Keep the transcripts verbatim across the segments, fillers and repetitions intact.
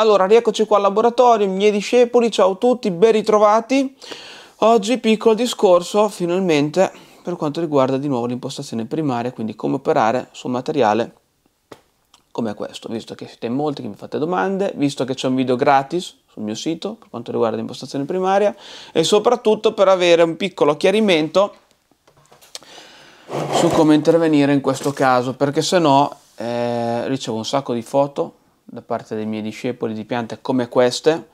Allora, rieccoci qua al laboratorio, miei discepoli, ciao a tutti, ben ritrovati. Oggi piccolo discorso, finalmente, per quanto riguarda di nuovo l'impostazione primaria, quindi come operare su un materiale come questo, visto che siete in molti che mi fate domande, visto che c'è un video gratis sul mio sito per quanto riguarda l'impostazione primaria e soprattutto per avere un piccolo chiarimento su come intervenire in questo caso, perché se no eh, ricevo un sacco di foto da parte dei miei discepoli di piante come queste.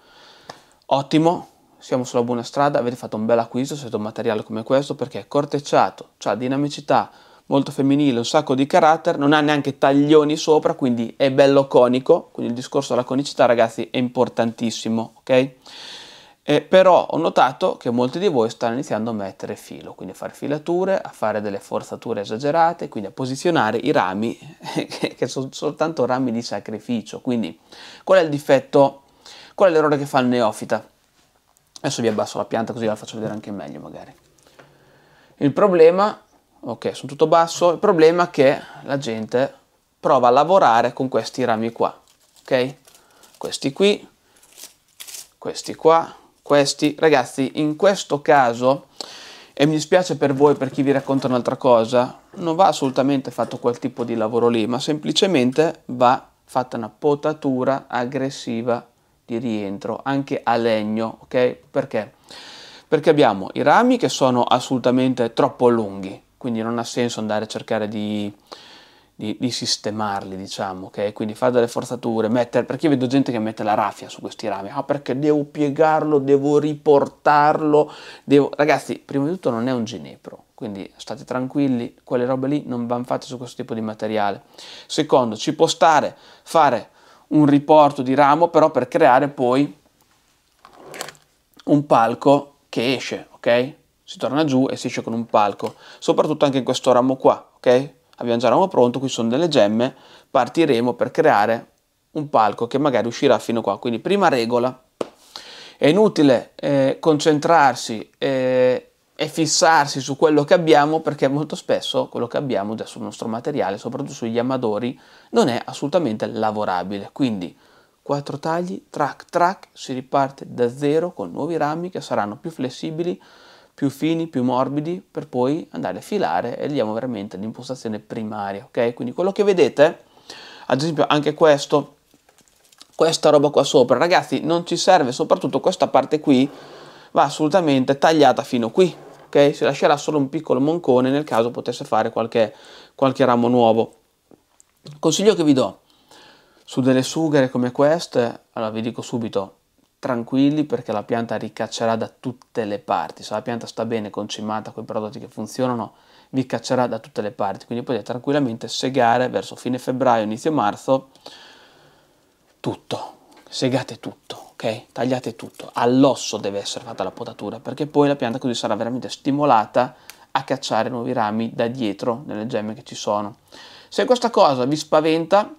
Ottimo, siamo sulla buona strada, avete fatto un bel acquisto se è un materiale come questo, perché è cortecciato, ha dinamicità, molto femminile, un sacco di carattere, non ha neanche taglioni sopra, quindi è bello conico, quindi il discorso della conicità, ragazzi, è importantissimo, ok? Eh, però ho notato che molti di voi stanno iniziando a mettere filo, quindi a fare filature, a fare delle forzature esagerate, quindi a posizionare i rami che, che sono soltanto rami di sacrificio. Quindi qual è il difetto, qual è l'errore che fa il neofita? Adesso vi abbasso la pianta così la faccio vedere anche meglio magari. Il problema, ok, sono tutto basso, il problema è che la gente prova a lavorare con questi rami qua, ok? Questi qui, questi qua. Questi, ragazzi, in questo caso, e mi dispiace per voi, per chi vi racconta un'altra cosa, non va assolutamente fatto quel tipo di lavoro lì, ma semplicemente va fatta una potatura aggressiva di rientro, anche a legno, ok? Perché? Perché abbiamo i rami che sono assolutamente troppo lunghi, quindi non ha senso andare a cercare di... Di, di sistemarli, diciamo, ok? Quindi fare delle forzature, mettere, perché io vedo gente che mette la raffia su questi rami, ah perché devo piegarlo, devo riportarlo, devo... Ragazzi, prima di tutto non è un ginepro, quindi state tranquilli, quelle robe lì non vanno fatte su questo tipo di materiale. Secondo, ci può stare fare un riporto di ramo, però per creare poi un palco che esce, ok? Si torna giù e si esce con un palco, soprattutto anche in questo ramo qua, ok? Abbiamo già ramo pronto, qui sono delle gemme, partiremo per creare un palco che magari uscirà fino qua. Quindi prima regola, è inutile eh, concentrarsi eh, e fissarsi su quello che abbiamo, perché molto spesso quello che abbiamo già sul nostro materiale, soprattutto sugli amadori, non è assolutamente lavorabile. Quindi quattro tagli, track track, si riparte da zero con nuovi rami che saranno più flessibili, più fini, più morbidi, per poi andare a filare e diamo veramente l'impostazione primaria, ok? Quindi quello che vedete, ad esempio anche questo, questa roba qua sopra, ragazzi, non ci serve, soprattutto questa parte qui va assolutamente tagliata fino qui, ok? Si lascerà solo un piccolo moncone nel caso potesse fare qualche, qualche ramo nuovo. Consiglio che vi do, su delle sughere come queste, allora vi dico subito, tranquilli, perché la pianta ricaccerà da tutte le parti. Se la pianta sta bene concimata con i prodotti che funzionano, vi caccerà da tutte le parti, quindi potete tranquillamente segare verso fine febbraio, inizio marzo tutto, segate tutto, ok? Tagliate tutto, all'osso deve essere fatta la potatura, perché poi la pianta così sarà veramente stimolata a cacciare nuovi rami da dietro nelle gemme che ci sono. Se questa cosa vi spaventa,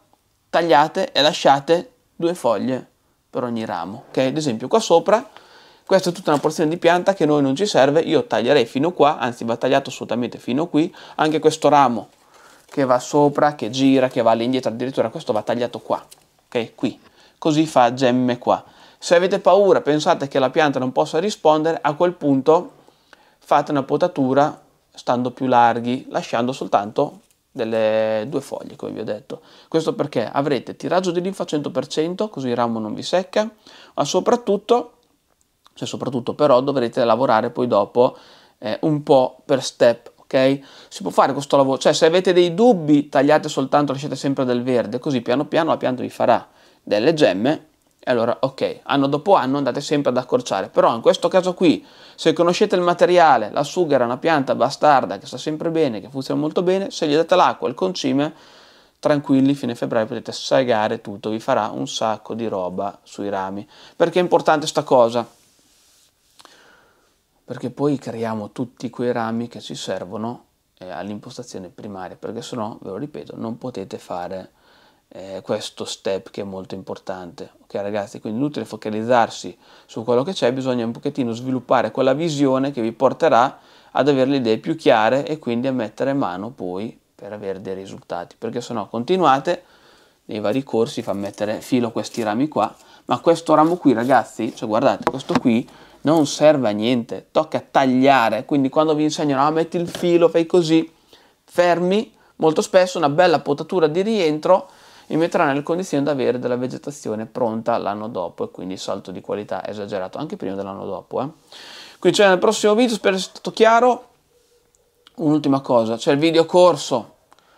tagliate e lasciate due foglie per ogni ramo, ok? Ad esempio qua sopra, questa è tutta una porzione di pianta che noi non ci serve, io taglierei fino qua, anzi va tagliato assolutamente fino qui, anche questo ramo che va sopra, che gira, che va all'indietro, addirittura questo va tagliato qua, ok? Qui, così fa gemme qua. Se avete paura, pensate che la pianta non possa rispondere, a quel punto fate una potatura stando più larghi, lasciando soltanto delle due foglie, come vi ho detto. Questo perché avrete tiraggio di linfa cento per cento, così il ramo non vi secca, ma soprattutto, cioè soprattutto però, dovrete lavorare poi dopo eh, un po' per step, ok? Si può fare questo lavoro, cioè se avete dei dubbi tagliate soltanto, lasciate sempre del verde, così piano piano la pianta vi farà delle gemme, e allora ok, anno dopo anno andate sempre ad accorciare. Però in questo caso qui, se conoscete il materiale, la sughera è una pianta bastarda che sta sempre bene, che funziona molto bene, se gli date l'acqua e il concime, tranquilli, fine febbraio potete segare tutto, vi farà un sacco di roba sui rami. Perché è importante sta cosa? Perché poi creiamo tutti quei rami che ci servono eh, all'impostazione primaria, perché se no, ve lo ripeto, non potete fare eh, questo step che è molto importante. Ok ragazzi, quindi è inutile focalizzarsi su quello che c'è, bisogna un pochettino sviluppare quella visione che vi porterà ad avere le idee più chiare e quindi a mettere mano poi per avere dei risultati, perché se no continuate nei vari corsi, fa mettere filo questi rami qua, ma questo ramo qui, ragazzi, cioè guardate, questo qui non serve a niente, tocca tagliare. Quindi quando vi insegnano, ah, metti il filo, fai così, fermi, molto spesso una bella potatura di rientro mi metterà nelle condizioni di avere della vegetazione pronta l'anno dopo, e quindi salto di qualità esagerato anche prima dell'anno dopo. Eh. Quindi ci vediamo nel prossimo video, spero sia stato chiaro. Un'ultima cosa, c'è il video corso,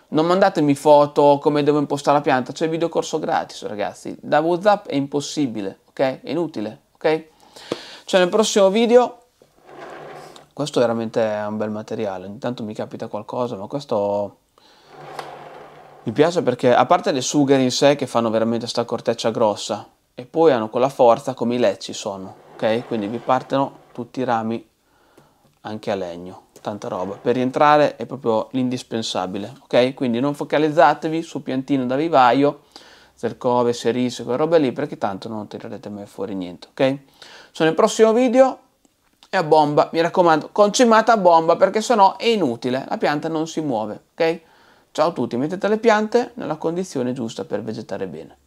non mandatemi foto come devo impostare la pianta, c'è il video corso gratis, ragazzi, da WhatsApp è impossibile, ok? È inutile, ok? C'è nel prossimo video. Questo è veramente un bel materiale, intanto mi capita qualcosa, ma questo mi piace perché, a parte le sughere in sé che fanno veramente sta corteccia grossa, e poi hanno quella forza come i lecci sono, ok? Quindi vi partono tutti i rami anche a legno, tanta roba. Per rientrare è proprio l'indispensabile, ok? Quindi non focalizzatevi su piantino da vivaio, cercove, serisse, quelle robe lì, perché tanto non tirerete mai fuori niente, ok? Sono nel prossimo video e a bomba, mi raccomando, concimata a bomba, perché sennò è inutile, la pianta non si muove, ok? Ciao a tutti, mettete le piante nella condizione giusta per vegetare bene.